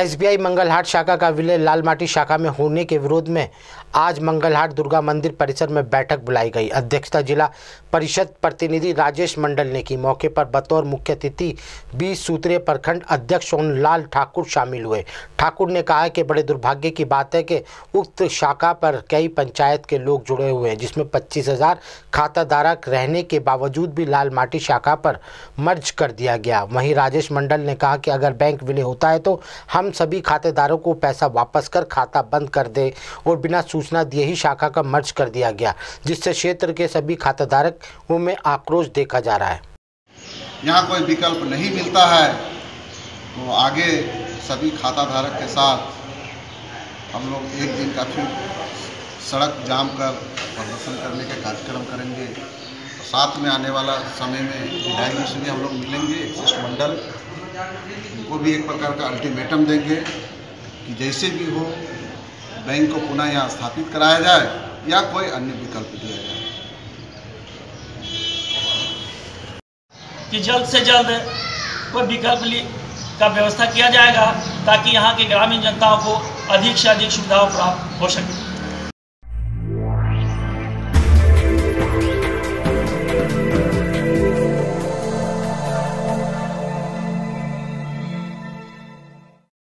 SBI Mangalhat शाखा का विलय लालमाटी शाखा में होने के विरोध में आज मंगलहाट दुर्गा मंदिर परिसर में बैठक बुलाई गई। अध्यक्षता जिला परिषद प्रतिनिधि राजेश मंडल ने की। मौके पर बतौर मुख्य अतिथि 20 सूत्रीय प्रखंड अध्यक्ष सोनलाल ठाकुर शामिल हुए। ठाकुर ने कहा कि बड़े दुर्भाग्य की बात है कि उक्त शाखा पर कई पंचायत के लोग जुड़े हुए हैं, जिसमें 25,000 खाता धारक रहने के बावजूद भी लालमाटी शाखा पर मर्ज कर दिया गया। वहीं राजेश मंडल ने कहा कि अगर बैंक विलय होता है तो हम सभी खातेदारों को पैसा वापस कर खाता बंद कर दे और बिना सूचना दिए ही शाखा का मर्ज कर दिया गया, जिससे क्षेत्र के सभी खाताधारकों में आक्रोश देखा जा रहा है। यहाँ कोई विकल्प नहीं मिलता है तो आगे सभी खाताधारक के साथ हम लोग एक दिन का फिर सड़क जाम कर प्रदर्शन करने का कार्यक्रम करेंगे। साथ में आने वाला समय में विधायकों से भी हम लोग मिलेंगे। मंडल उनको भी एक प्रकार का अल्टीमेटम देंगे कि जैसे भी हो बैंक को पुनः यहाँ स्थापित कराया जाए या कोई अन्य विकल्प दिया जाए कि जल्द से जल्द कोई विकल्प का व्यवस्था किया जाएगा ताकि यहाँ के ग्रामीण जनताओं को अधिक से अधिक सुविधाओं प्राप्त हो सके।